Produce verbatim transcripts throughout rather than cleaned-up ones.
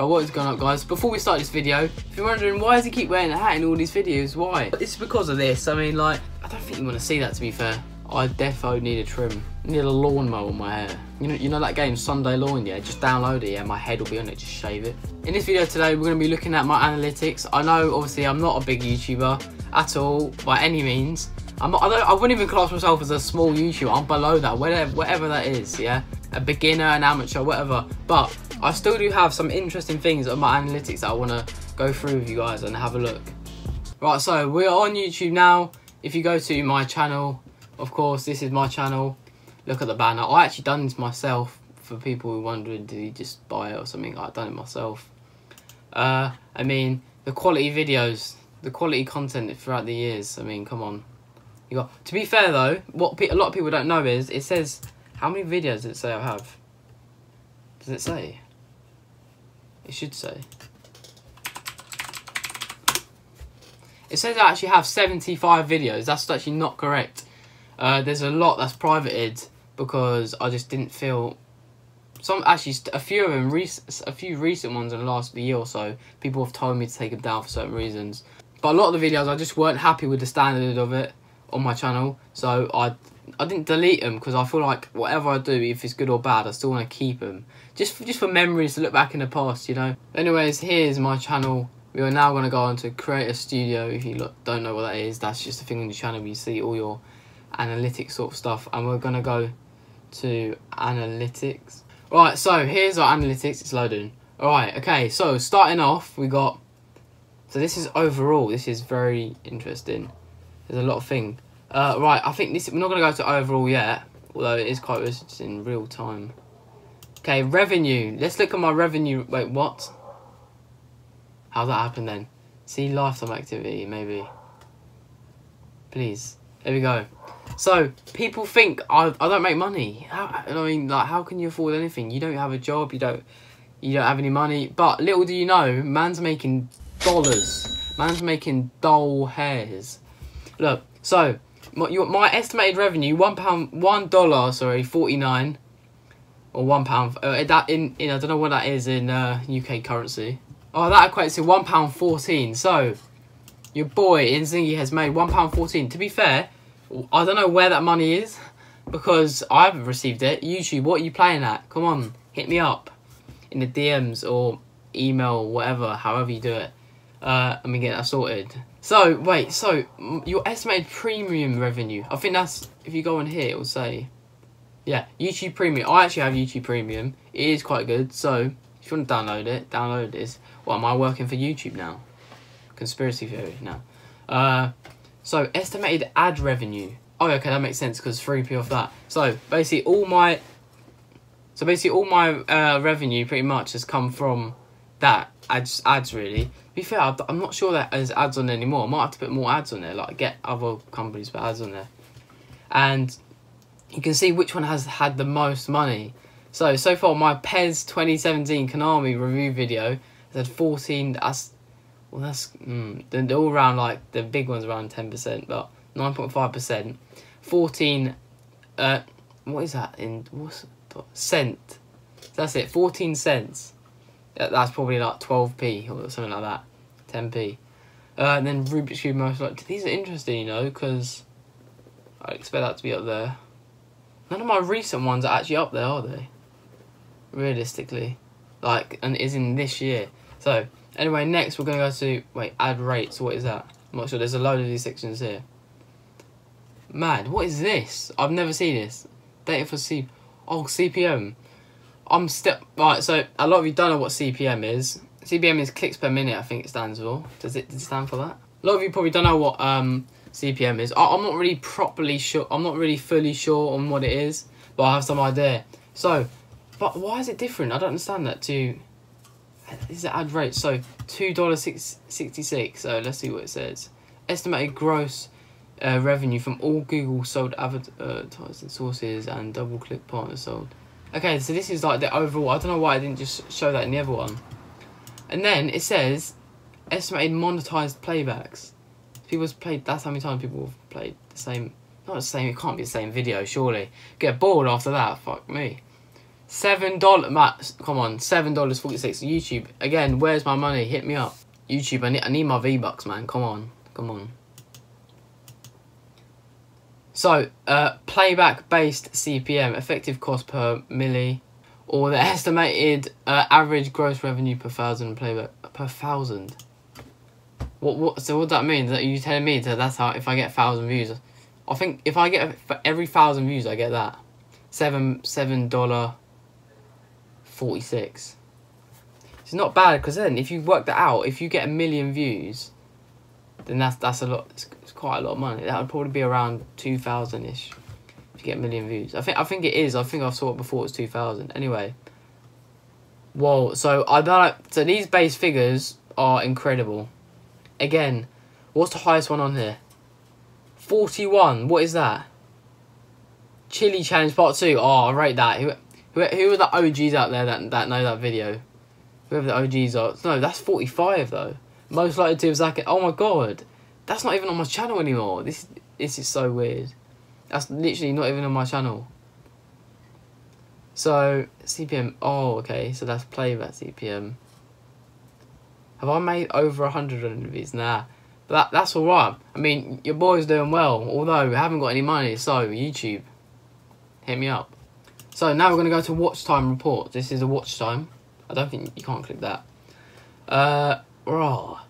Well, what is going on, guys? Before we start this video, if you're wondering why does he keep wearing a hat in all these videos, why? It's because of this. I mean, like, I don't think you want to see that, to be fair. I defo need a trim. I need a lawnmower on my hair. You know, you know that game, Sunday Lawn, yeah? Just download it, yeah? My head will be on it, just shave it. In this video today, we're going to be looking at my analytics. I know, obviously, I'm not a big YouTuber at all, by any means. I'm not, I, don't, I wouldn't even class myself as a small YouTuber. I'm below that, whatever, whatever that is, yeah? A beginner, an amateur, whatever. But I still do have some interesting things on my analytics that I want to go through with you guys and have a look. Right, so we're on YouTube now. If you go to my channel, of course, this is my channel. Look at the banner. I actually done this myself for people who wondered, did he just buy it or something? I've done it myself. Uh, I mean, the quality videos, the quality content throughout the years. I mean, come on. You got. To be fair though, what pe a lot of people don't know is it says how many videos does it say I have? Does it say? It should say. It says I actually have seventy-five videos. That's actually not correct. Uh, there's a lot that's privated because I just didn't feel some. Actually, a few of them, a few recent ones in the last year or so, people have told me to take them down for certain reasons. But a lot of the videos, I just weren't happy with the standard of it on my channel, so I I didn't delete them because I feel like whatever I do, if it's good or bad, I still want to keep them just for, just for memories to look back in the past, you know. Anyways, here's my channel. We are now going to go on to Creator Studio. If you look, don't know what that is, that's just a thing on your channel where you see all your analytics sort of stuff, and we're gonna go to analytics. Right, so here's our analytics. It's loading. All right, okay, so starting off, we got, so this is overall. This is very interesting. There's a lot of things. Uh, right, I think this, we're not gonna go to overall yet, although it is quite interesting in real time. Okay, revenue. Let's look at my revenue. Wait, what? How'd that happen then? See lifetime activity, maybe. Please. There we go. So people think I I don't make money. How, I mean, like, how can you afford anything? You don't have a job. You don't you don't have any money. But little do you know, man's making dollars. Man's making doll hairs. Look, so my, your, my estimated revenue one pound one dollar sorry forty nine, or one pound uh, that in in I don't know what that is in uh, U K currency. Oh, that equates to one pound fourteen. So your boy Inzinghy has made one pound fourteen. To be fair, I don't know where that money is because I haven't received it. YouTube, what are you playing at? Come on, hit me up in the D Ms or email or whatever, however you do it. Uh, and we get that sorted. So, wait, so your estimated premium revenue. I think that's, if you go on here, it'll say, yeah, YouTube Premium. I actually have YouTube Premium. It is quite good. So, if you want to download it, download this. What, am I working for YouTube now? Conspiracy theory, no. Uh... So, estimated ad revenue. Oh, okay, that makes sense because three p off that. So, basically all my... So, basically all my uh, revenue pretty much has come from that. Ads, ads really. To be fair, I'm not sure that there's ads on there anymore. I might have to put more ads on there. Like, get other companies to put ads on there. And you can see which one has had the most money. So, so far, my P E S twenty seventeen Konami review video has had fourteen... That's, well, that's mm, they're all around, like the big ones around ten percent, but nine point five percent, fourteen. Uh, what is that in what's cent? That's it, fourteen cents. That, that's probably like twelve p or something like that, ten p. Uh, and then Rubik's Cube most like these are interesting, you know, because I expect that to be up there. None of my recent ones are actually up there, are they? Realistically, like, and is in this year. So. Anyway, next we're going to go to, wait, ad rates, what is that? I'm not sure, there's a load of these sections here. Mad, what is this? I've never seen this. Data for C, oh, C P M. I'm still, right, so a lot of you don't know what C P M is. C P M is clicks per minute, I think it stands for. Does it, does it stand for that? A lot of you probably don't know what um, C P M is. I, I'm not really properly sure, I'm not really fully sure on what it is, but I have some idea. So, but why is it different? I don't understand that to... This is the ad rate, so two dollars sixty-six, so let's see what it says. Estimated gross uh, revenue from all Google sold advertising sources and double click partners sold. Okay, so this is like the overall, I don't know why I didn't just show that in the other one. And then it says, estimated monetized playbacks. People's played, that's how many times people have played the same, not the same, it can't be the same video, surely. Get bored after that, fuck me. seven dollars, Matt, come on, seven dollars and forty-six cents. YouTube, again, where's my money? Hit me up. YouTube, I need, I need my V-Bucks, man. Come on, come on. So, uh, playback-based C P M, effective cost per milli, or the estimated uh, average gross revenue per thousand playback, per thousand. What, what, so what does that mean? That you telling me that that's how, if I get a thousand views, I think if I get, for every thousand views, I get that. Seven, seven dollar forty-six. It's not bad, because then if you work that out, if you get a million views, then that's that's a lot. It's, it's quite a lot of money. That would probably be around two thousand ish. If you get a million views, I think I think it is. I think I saw it before. It's two thousand. Anyway. Whoa. So I don't know, so these base figures are incredible. Again, what's the highest one on here? forty-one. What is that? Chili Challenge Part Two. Oh, I rate that. Who, who, who are the O Gs out there that that know that video? Whoever the O Gs are. No, that's forty-five though. Most likely to have Zach. Oh my god, that's not even on my channel anymore. This this is so weird. That's literally not even on my channel. So C P M. Oh, okay. So that's playback C P M. Have I made over a hundred of these? Nah. But that that's all right. I mean, your boy's doing well. Although we haven't got any money, so YouTube, hit me up. So now we're going to go to watch time report. This is a watch time. I don't think you can't click that. Uh, raw.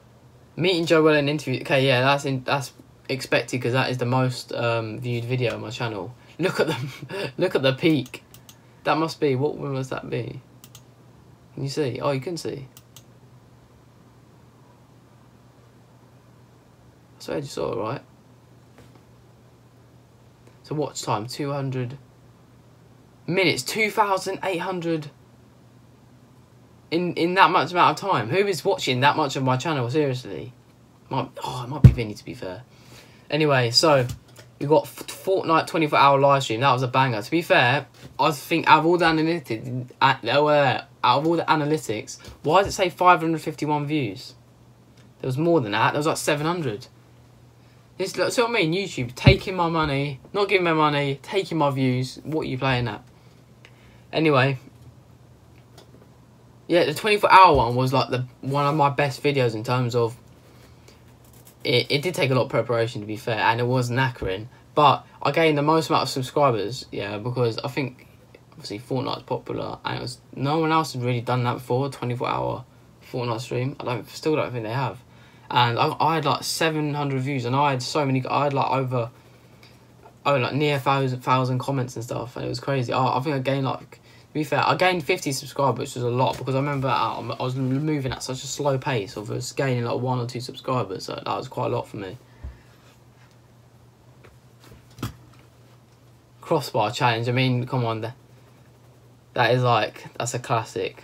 Meeting Joe Weller in interview. Okay, yeah, that's in, that's expected because that is the most um, viewed video on my channel. Look at the look at the peak. That must be, what when must that be? Can you see? Oh, you can see. I swear you saw it right. So watch time two hundred. Minutes, two thousand eight hundred in in that much amount of time. Who is watching that much of my channel? Seriously, might, oh, it might be Vinny to be fair. Anyway, so we got Fortnite twenty-four hour live stream. That was a banger. To be fair, I think out of all the analytics, out of all the analytics, why does it say five hundred fifty-one views? There was more than that. There was like seven hundred. This, that's what I mean. YouTube taking my money, not giving me money, taking my views. What are you playing at? Anyway, yeah, the twenty-four hour one was like the one of my best videos in terms of it, it did take a lot of preparation to be fair, and it was knackering, but I gained the most amount of subscribers, yeah, because I think obviously Fortnite's popular and it was, no one else had really done that before, twenty-four hour Fortnite stream. I don't still don't think they have. And I, I had like seven hundred views and I had so many, I had like over oh like near thousand thousand comments and stuff, and it was crazy. I, I think I gained like, to be fair, I gained fifty subscribers, which was a lot because I remember I, I was moving at such a slow pace of us gaining like one or two subscribers, so that was quite a lot for me. Crossbar challenge, I mean, come on, that, that is like, that's a classic.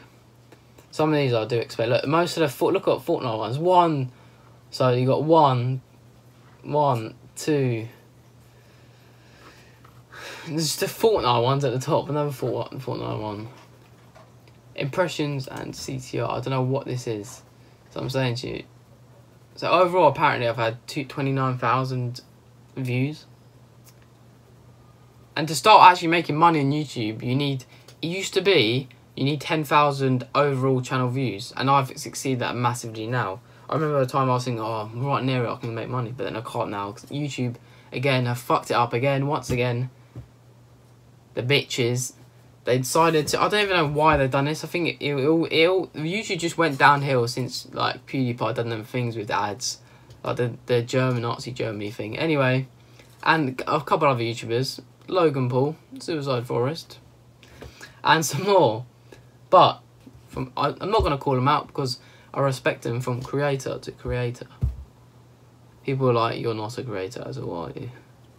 Some of these I do expect. Look, most of the foot, look at Fortnite ones. One, so you got one, one, two. There's the Fortnite ones at the top, another Fortnite, Fortnite one. Impressions and C T R, I don't know what this is. So I'm saying to you. So overall, apparently I've had twenty-nine thousand views. And to start actually making money on YouTube, you need, it used to be, you need ten thousand overall channel views. And I've succeeded that massively now. I remember the time I was thinking, oh, I'm right near it, I can make money. But then I can't now, because YouTube, again, I fucked it up again, once again. The bitches, they decided to, I don't even know why they've done this. I think it, it, it, it YouTube just went downhill since like PewDiePie done them things with ads, like the, the German Nazi Germany thing. Anyway, and a couple other YouTubers, Logan Paul, Suicide Forest, and some more. But from, I, I'm not gonna call them out because I respect them from creator to creator. People are like, you're not a creator, as well, are you?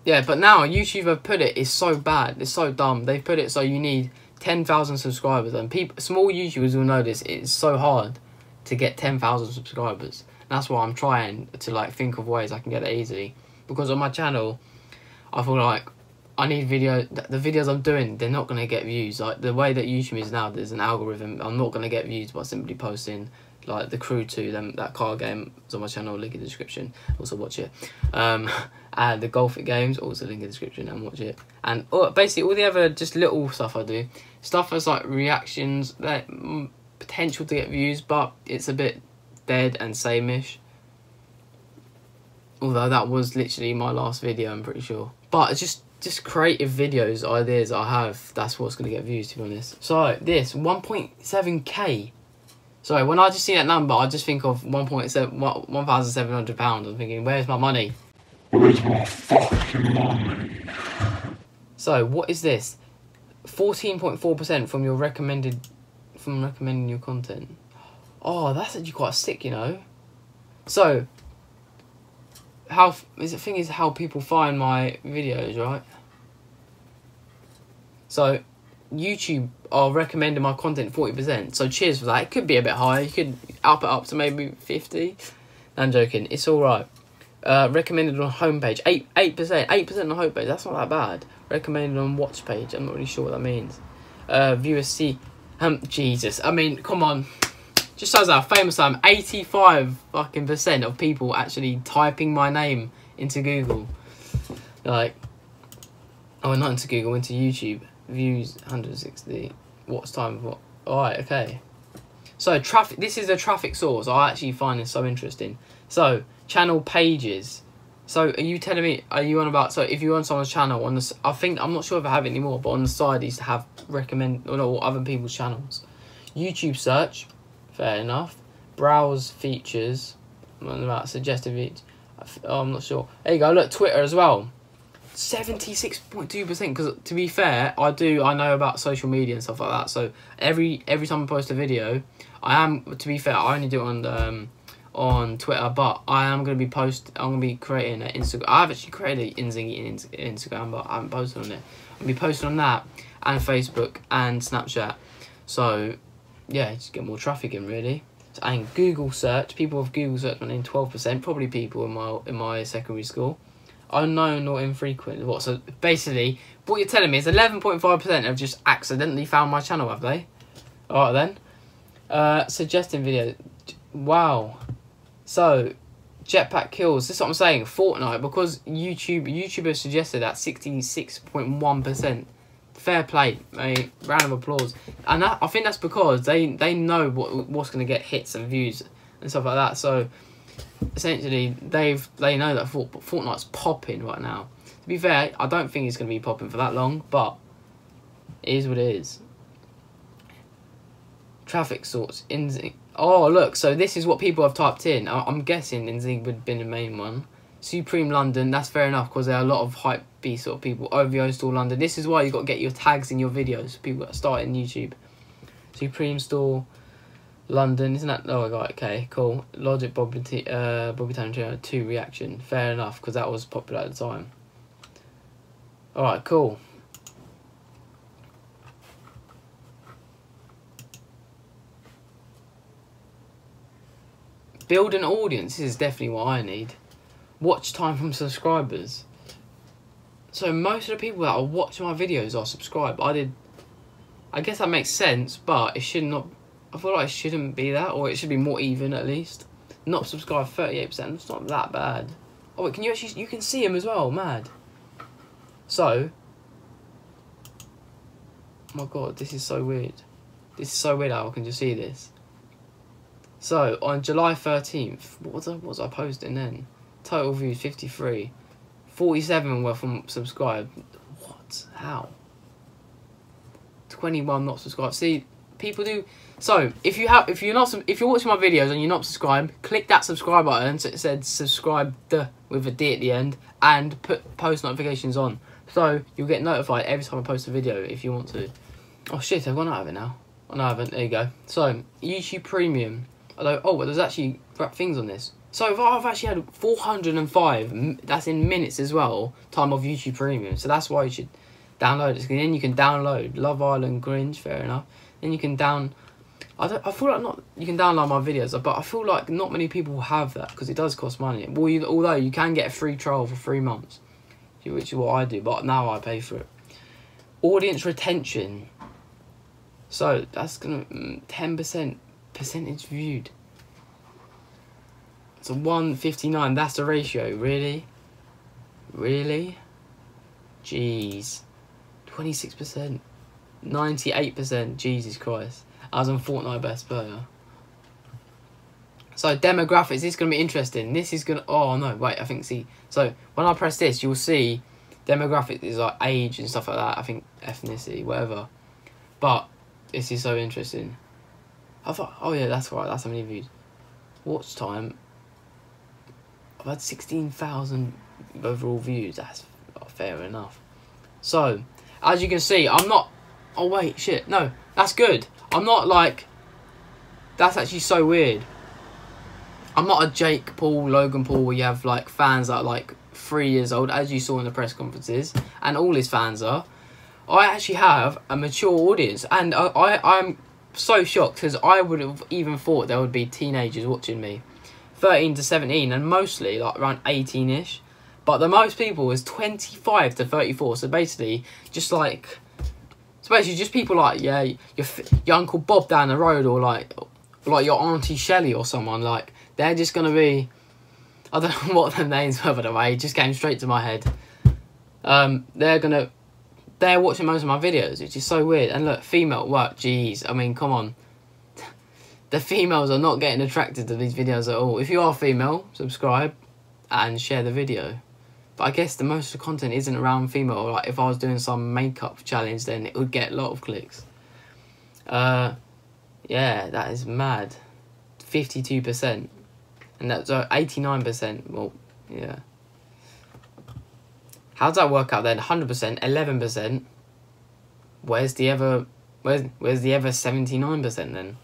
Yeah, but now YouTube have put it, it's so bad, it's so dumb. They put it so you need ten thousand subscribers, and people, small YouTubers will know this, it's so hard to get ten thousand subscribers. And that's why I'm trying to like think of ways I can get it easy. Because on my channel, I feel like I need video, the videos I'm doing, they're not gonna get views. Like the way that YouTube is now, there's an algorithm, I'm not gonna get views by simply posting like The Crew two, them, that card game is on my channel, link in the description, also watch it. Um, and the Golf It games, also link in the description and watch it. And all, basically all the other just little stuff I do, stuff that's like reactions, that mm, potential to get views, but it's a bit dead and same-ish. Although that was literally my last video, I'm pretty sure. But it's just just creative videos, ideas I have, that's what's going to get views, to be honest. So this, one point seven K. So when I just see that number, I just think of one thousand seven hundred pounds. I'm thinking, where's my money? Where's my fucking money? So what is this? fourteen point four percent from your recommended, from recommending your content. Oh, that's actually quite sick, you know. So how is the thing is how people find my videos, right? So YouTube are recommending my content forty percent, so cheers for that. It could be a bit higher, you could up it up to maybe fifty. I'm joking, it's all right. Uh, recommended on homepage, eight eight percent, eight percent on homepage. That's not that bad. Recommended on watch page. I'm not really sure what that means. Uh, viewers see, um, Jesus. I mean, come on. Just shows how famous I am. eighty-five fucking percent of people actually typing my name into Google. Like, oh, not into Google, into YouTube. Views one hundred sixty. Watch time? What? All right, okay. So traffic. This is a traffic source. I actually find this so interesting. So channel pages. So are you telling me? Are you on about? So if you're on someone's channel, on the, I think I'm not sure if I have it anymore, but on the side, these have recommend or no, other people's channels. YouTube search. Fair enough. Browse features. I'm about suggested features. Oh, I'm not sure. There you go. Look, Twitter as well. seventy-six point two percent. Because to be fair, I do. I know about social media and stuff like that. So every every time I post a video, I am. To be fair, I only do it on the, um, on Twitter. But I am going to be post. I'm going to be creating an Instagram. I've actually created an Inzinghy Instagram, but I haven't posted on it. I'll be posting on that and Facebook and Snapchat. So yeah, just get more traffic in, really. And Google search, people with Google search went in twelve percent, probably people in my in my secondary school. Unknown or infrequent. What? So basically, what you're telling me is eleven point five percent have just accidentally found my channel, have they? All right then. Uh, suggesting video. Wow. So, jetpack kills. This is what I'm saying. Fortnite, because YouTube YouTubers suggested that sixty-six point one percent. Fair play, mate. Round of applause. And that, I think that's because they they know what what's going to get hits and views and stuff like that. So essentially, they've they know that Fort, Fortnite's popping right now. To be fair, I don't think it's going to be popping for that long, but it is what it is. Traffic sorts. Inzinghy. Oh look, so this is what people have typed in. I, I'm guessing Inzinghy would have been the main one. Supreme London, that's fair enough, because there are a lot of hype B sort of people. O V O Store London, this is why you've got to get your tags in your videos, people that start in YouTube. Supreme Store London, isn't that? Oh, I got it, okay, cool. Logic Bobby T, uh, Bobby Tarantino two reaction, fair enough, because that was popular at the time. Alright, cool. Build an audience, this is definitely what I need. Watch time from subscribers. So most of the people that are watching my videos are subscribed. I did, I guess that makes sense, but it should not. I feel like it shouldn't be that, or it should be more even at least. Not subscribed thirty-eight percent. It's not that bad. Oh wait, can you actually? You can see them as well. Mad. So, oh my god, this is so weird. This is so weird how I can just see this. So on July thirteenth, what was I? What was I posting then? Total views fifty-three, forty-seven were from subscribed. What? How? twenty-one not subscribed. See, people do. So if you have, if you're not, if you're watching my videos and you're not subscribed, click that subscribe button. So it said subscribe with a D at the end, and put post notifications on, so you'll get notified every time I post a video if you want to. Oh shit! I've gone out of it now. Oh, no, I haven't. There you go. So YouTube Premium. Although, oh, well, there's actually wrap things on this. So I've actually had four hundred and five, that's in minutes as well, time of YouTube Premium. So that's why you should download it. Then you can download Love Island Grinch, fair enough. Then you can down... I, don't, I feel like not... You can download my videos, but I feel like not many people have that because it does cost money. Well, you, although you can get a free trial for three months, which is what I do, but now I pay for it. Audience retention. So that's going to... ten percent percentage viewed. to one fifty-nine. That's the ratio. Really? Really? Jeez. twenty-six percent. ninety-eight percent. Jesus Christ. I was on Fortnite Best Player. So demographics, this is going to be interesting. This is going to... Oh, no, wait, I think, see... So when I press this, you'll see demographics is like age and stuff like that. I think ethnicity, whatever. But this is so interesting. I thought, oh, yeah, that's right. That's how many views. Watch time. I've had sixteen thousand overall views. That's fair enough. So, as you can see, I'm not... Oh, wait, shit. No, that's good. I'm not like... That's actually so weird. I'm not a Jake Paul, Logan Paul, where you have like fans that are like three years old, as you saw in the press conferences, and all his fans are. I actually have a mature audience, and I, I, I'm so shocked because I would have even thought there would be teenagers watching me, thirteen to seventeen, and mostly like around eighteen-ish. But the most people is twenty-five to thirty-four, so basically just like, so basically just people like yeah, your your Uncle Bob down the road, or like like your Auntie Shelley or someone like. They're just going to be... I don't know what their names were, by the way. It just came straight to my head. Um, they're going to... They're watching most of my videos, which is so weird. And look, female work. Jeez. I mean, come on. The females are not getting attracted to these videos at all. If you are female, subscribe and share the video. But I guess the most of the content isn't around female. Like, if I was doing some makeup challenge, then it would get a lot of clicks. Uh, yeah, that is mad. fifty-two percent. And that's eighty-nine percent. Well, yeah. How does that work out then? one hundred percent, eleven percent. Where's the ever? Where's where's the ever seventy-nine percent then?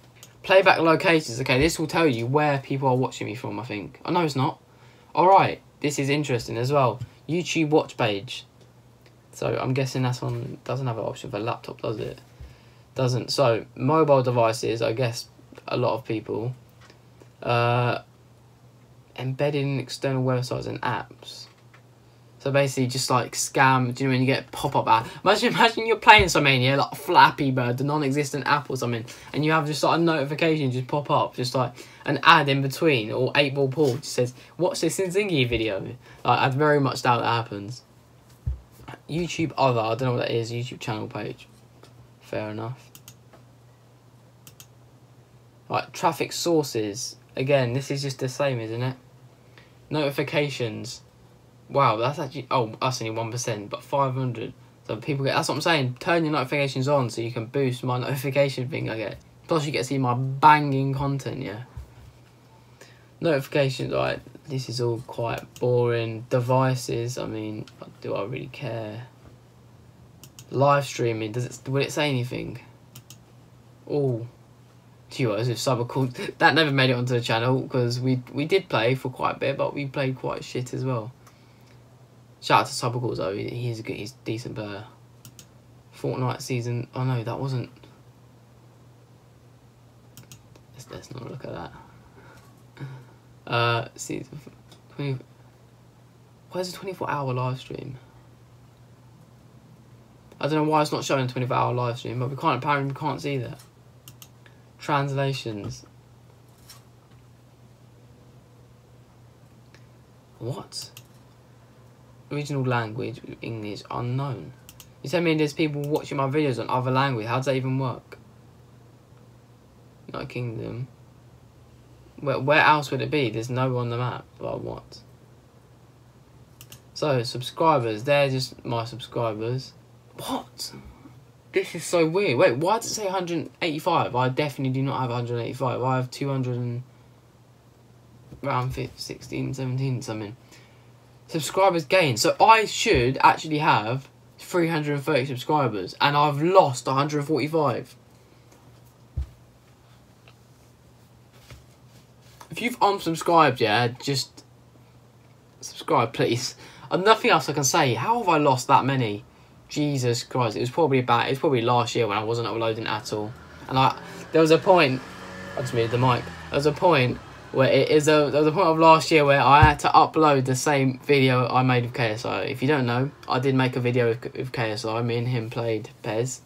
Playback locations. Okay, this will tell you where people are watching me from. I think. Oh no, it's not. All right, this is interesting as well. YouTube watch page. So I'm guessing that's on. Doesn't have an option for laptop, does it? Doesn't. So mobile devices. I guess a lot of people. Uh. Embedded in external websites and apps. So basically just like scam, do you know when you get pop-up ad? Imagine imagine you're playing something, yeah, like Flappy Bird, the non-existent app or something, and you have just like a notification just pop up, just like an ad in between, or eight ball Pool just says, watch this Inzinghy video. Like, I very much doubt that happens. YouTube other, I don't know what that is, YouTube channel page. Fair enough. Like traffic sources. Again, this is just the same, isn't it? Notifications. Wow, that's actually... Oh, that's only one percent, but five hundred. So people get... That's what I'm saying. Turn your notifications on so you can boost my notification thing I get. Plus, you get to see my banging content, yeah. Notifications, right. This is all quite boring. Devices, I mean, do I really care? Live streaming, does it, will it say anything? Oh... If sub called that never made it onto the channel because we we did play for quite a bit, but we played quite shit as well. Shout out to Sub Calls though, he's a good, he's a decent player. Fortnite season. Oh no, that wasn't. Let's, let's not look at that. Uh, season twenty. Where's the twenty-four hour live stream? I don't know why it's not showing a twenty-four hour live stream, but we can't apparently we can't see that. Translations. What? Original language, English, unknown. You tell me there's people watching my videos on other language. How does that even work? United Kingdom. Where, where else would it be? There's no on the map. Like what? So, subscribers. They're just my subscribers. What? This is so weird. Wait, why does it say one hundred eighty-five? I definitely do not have one hundred eighty-five. I have two hundred and... around sixteen, seventeen, something. Subscribers gained. So I should actually have three hundred thirty subscribers. And I've lost one hundred forty-five. If you've unsubscribed, yeah, just... subscribe, please. And nothing else I can say. How have I lost that many? Jesus Christ, it was probably about, it was probably last year when I wasn't uploading at all. And I, there was a point, I just muted the mic, there was a point where it is a, there was a point of last year where I had to upload the same video I made with K S I. If you don't know, I did make a video with, with K S I, me and him played P E S.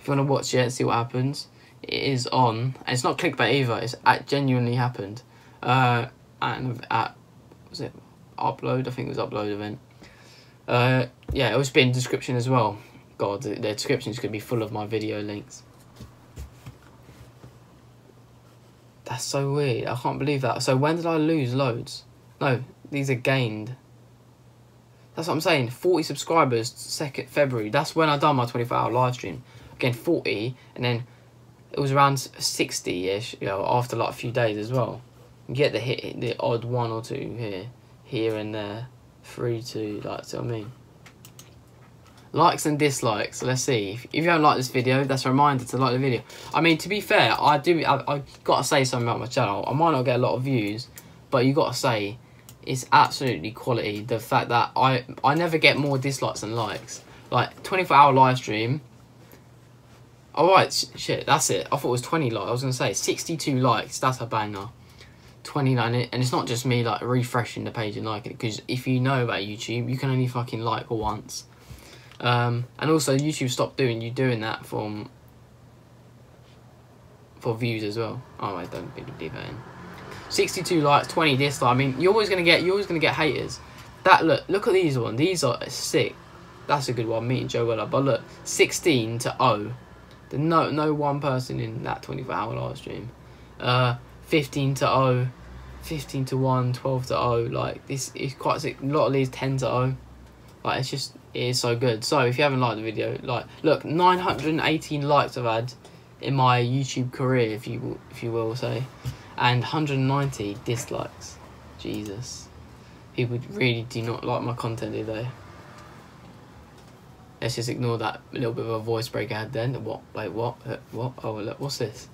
If you want to watch it and see what happens, it is on, and it's not clickbait either, it's, it genuinely happened. Uh, at an at was it upload? I think it was upload event. Uh, yeah, it'll just be in the description as well. God, the, the description is going to be full of my video links. That's so weird. I can't believe that. So when did I lose loads? No, these are gained. That's what I'm saying. forty subscribers, second February. That's when I done my twenty-four hour live stream. I gained forty, and then it was around sixty-ish, you know, after like a few days as well. You get the hit, the odd one or two here, here and there, through to like, see what I mean. Likes and dislikes. Let's see. If, if you don't like this video, that's a reminder to like the video. I mean, to be fair, I do. I, I've got to say something about my channel. I might not get a lot of views, but you got to say it's absolutely quality. The fact that I I never get more dislikes than likes. Like twenty-four hour live stream. All right, sh shit. That's it. I thought it was twenty likes. I was gonna say sixty-two likes. That's a banger. twenty-nine, and it's not just me like refreshing the page and liking it, because if you know about YouTube, you can only fucking like once. Um, and also YouTube stopped doing you doing that for for views as well. Oh, I don't really do that in. sixty-two likes, twenty dislikes. I mean, you're always gonna get you're always gonna get haters. That look, look at these ones. These are sick. That's a good one. Meeting Joe Weller. But look, sixteen to zero. The no no one person in that twenty-four hour live stream. Uh, fifteen to zero, fifteen to one, twelve to zero. Like this is quite sick. A lot of these ten to zero. Like it's just. It is so good. So if you haven't liked the video, like look, nine hundred eighteen likes I've had in my YouTube career, if you will, if you will say, and one hundred ninety dislikes. Jesus, people really do not like my content, do they? Let's just ignore that little bit of a voice break I had then. What? Wait, what? What? Oh, look, what's this?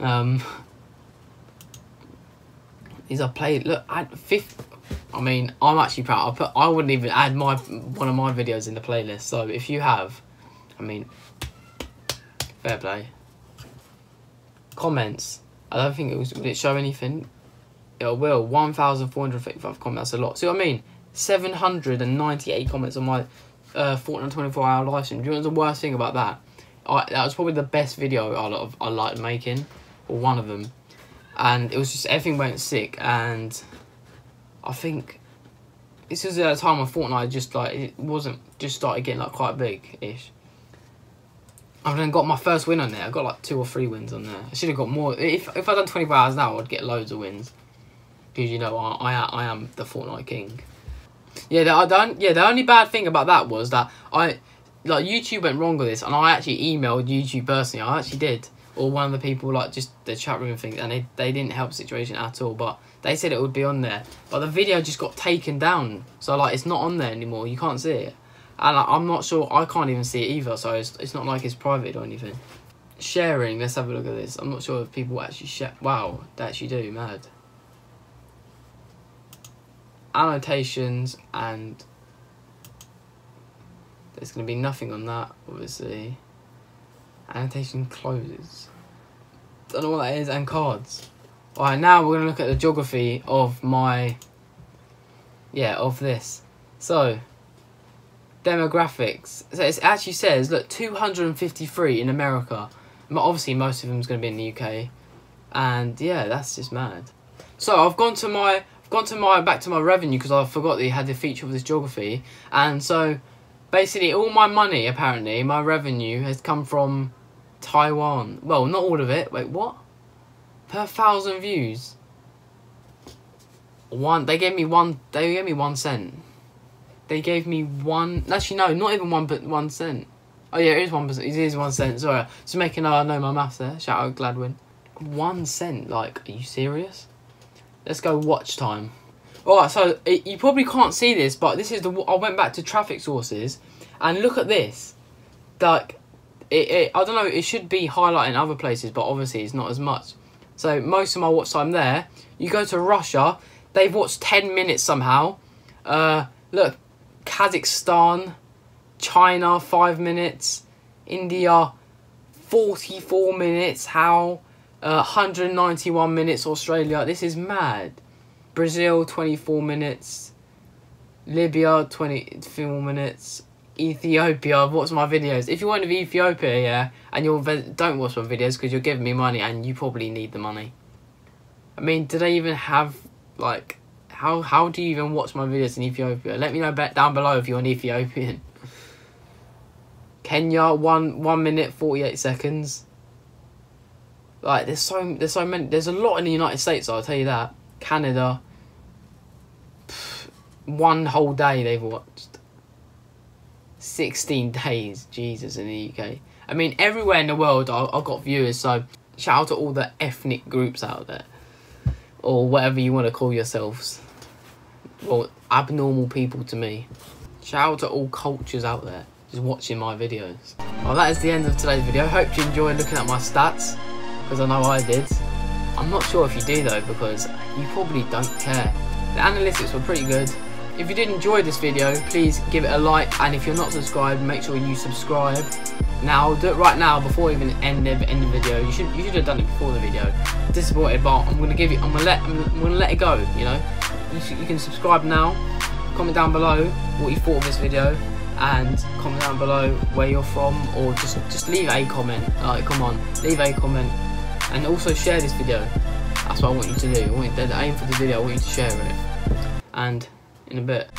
Um, these are played. Look, at fifth. I mean, I'm actually proud. I put, I wouldn't even add my one of my videos in the playlist. So if you have, I mean, fair play. Comments. I don't think it was. Will it show anything? It will. One thousand four hundred fifty-five comments. That's a lot. See what I mean? Seven hundred and ninety-eight comments on my uh, Fortnite twenty-four hour live stream. Do you know what's the worst thing about that? I, that was probably the best video I I liked making, or one of them, and it was just everything went sick and. I think this was at a time when Fortnite just like it wasn't just started getting like quite big ish. I've then got my first win on there. I got like two or three wins on there. I should have got more. If if I'd done twenty-four hours now, I'd get loads of wins. Because you know I, I I am the Fortnite king. Yeah, the, I don't. Yeah, the only bad thing about that was that I like YouTube went wrong with this, and I actually emailed YouTube personally. I actually did. Or one of the people, like, just the chat room thing, and they, they didn't help the situation at all, but they said it would be on there. But the video just got taken down, so, like, it's not on there anymore. You can't see it. And like, I'm not sure, I can't even see it either, so it's, it's not like it's private or anything. Sharing, let's have a look at this. I'm not sure if people actually share. Wow, they actually do, mad. Annotations, and there's going to be nothing on that, obviously. Annotation closes. Don't know what that is. And cards. Alright, now we're going to look at the geography of my... Yeah, of this. So, demographics. So it actually says, look, two hundred fifty-three in America. Obviously, most of them is going to be in the U K. And, yeah, that's just mad. So, I've gone to my... I've gone to my... Back to my revenue, because I forgot that you had the feature of this geography. And so... Basically, all my money, apparently, my revenue has come from Taiwan. Well, not all of it. Wait, what? Per thousand views, one. They gave me one. They gave me one cent. They gave me one. Actually, no, not even one. But one cent. Oh yeah, it is one percent. It is one cent. Sorry, just making. I know my maths there. Shout out Gladwin. One cent. Like, are you serious? Let's go watch time. Alright, so it, you probably can't see this, but this is the. I went back to traffic sources, and look at this. Like, it, it, I don't know. It should be highlighted in other places, but obviously it's not as much. So most of my watch time there. You go to Russia, they've watched ten minutes somehow. Uh, look, Kazakhstan, China five minutes, India forty-four minutes. How? Uh, one hundred ninety-one minutes. Australia. This is mad. Brazil, twenty-four minutes. Libya, twenty-four minutes. Ethiopia, watch my videos. If you want to be Ethiopia, yeah, and you don't watch my videos because you're giving me money and you probably need the money. I mean, do they even have like, how how do you even watch my videos in Ethiopia? Let me know back down below if you're an Ethiopian. Kenya, one one minute forty eight seconds. Like, there's so there's so many there's a lot in the United States, I'll tell you that. Canada, pff, one whole day they've watched. Sixteen days, Jesus, in the U K. I mean, everywhere in the world I, I've got viewers, so shout out to all the ethnic groups out there, or whatever you want to call yourselves, or abnormal people to me. Shout out to all cultures out there just watching my videos. Well, that is the end of today's video. Hope you enjoyed looking at my stats, because I know I did. I'm not sure if you do though, because you probably don't care. The analytics were pretty good. If you did enjoy this video, please give it a like, and if you're not subscribed, make sure you subscribe. Now, do it right now before even end the end of the video. You should you should have done it before the video. Disappointed, but I'm gonna give you. I'm gonna let I'm gonna let it go. You know, you, should, you can subscribe now. Comment down below what you thought of this video, and comment down below where you're from, or just just leave a comment. Like, come on, leave a comment, and also share this video. That's what I want you to do. I want you to, the aim for the video. I want you to share it, and in a bit.